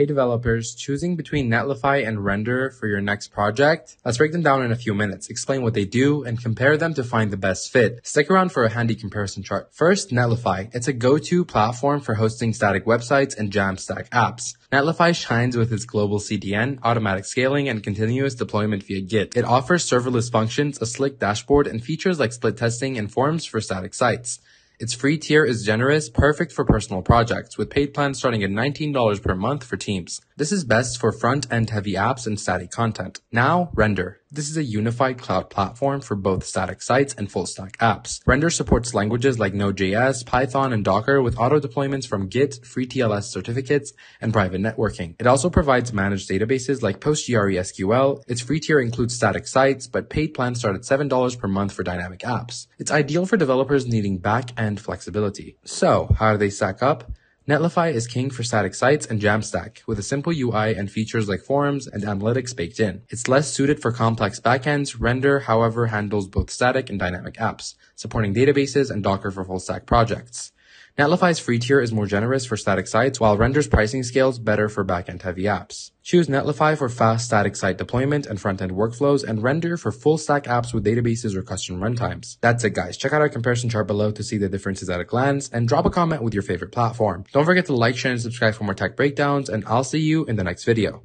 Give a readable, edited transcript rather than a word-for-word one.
Hey developers, choosing between Netlify and Render for your next project? Let's break them down in a few minutes, explain what they do, and compare them to find the best fit. Stick around for a handy comparison chart. First, Netlify. It's a go-to platform for hosting static websites and Jamstack apps. Netlify shines with its global CDN, automatic scaling, and continuous deployment via Git. It offers serverless functions, a slick dashboard, and features like split testing and forms for static sites. Its free tier is generous, perfect for personal projects, with paid plans starting at $19 per month for teams. This is best for front-end heavy apps and static content. Now, Render. This is a unified cloud platform for both static sites and full-stack apps. Render supports languages like Node.js, Python, and Docker with auto-deployments from Git, free TLS certificates, and private networking. It also provides managed databases like PostgreSQL. Its free tier includes static sites, but paid plans start at $7 per month for dynamic apps. It's ideal for developers needing back-end flexibility. So, how do they stack up? Netlify is king for static sites and Jamstack, with a simple UI and features like forums and analytics baked in. It's less suited for complex backends. Render, however, handles both static and dynamic apps, supporting databases and Docker for full-stack projects. Netlify's free tier is more generous for static sites, while Render's pricing scales better for backend-heavy apps. Choose Netlify for fast static site deployment and front-end workflows, and Render for full-stack apps with databases or custom runtimes. That's it, guys. Check out our comparison chart below to see the differences at a glance, and drop a comment with your favorite platform. Don't forget to like, share, and subscribe for more tech breakdowns, and I'll see you in the next video.